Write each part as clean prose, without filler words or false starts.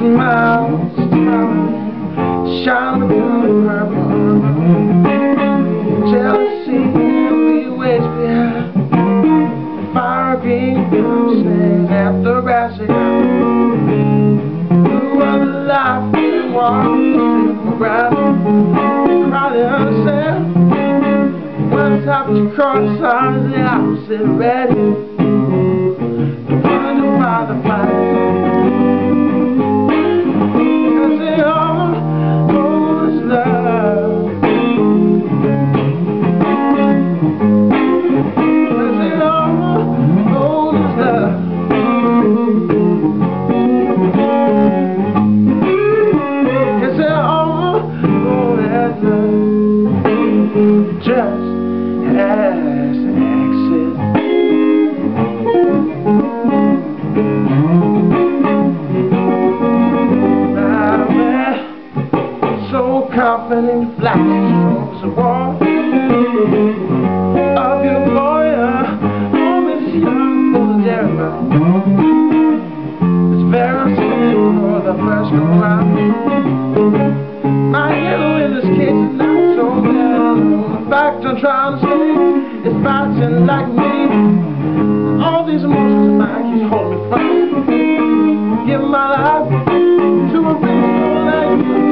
smiles shine upon my heart. Jealousy we wait behind, fire being snags after rising. Who are the life we want? Cry to herself. One top to cross arms, the opposite ready. Wonder why the fight. Confident flashes of war of your boy, almost young old Jeremiah. It's very soon for the first round. My yellow in this case is not so bad. In fact, I'm trying to say it's fighting like me. All these emotions of mine keep holding me fast. Give my life to a reason like you.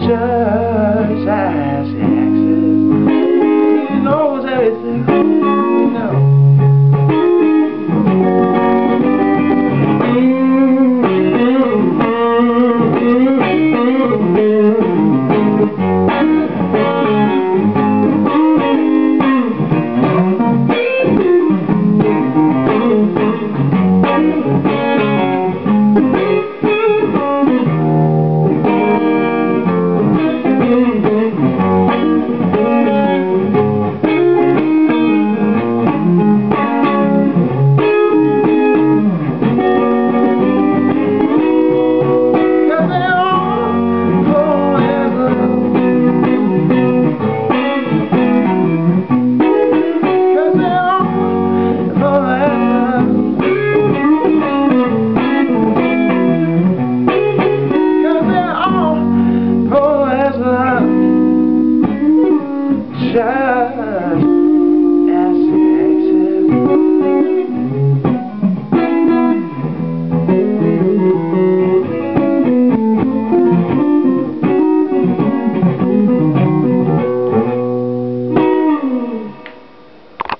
Just as it exists.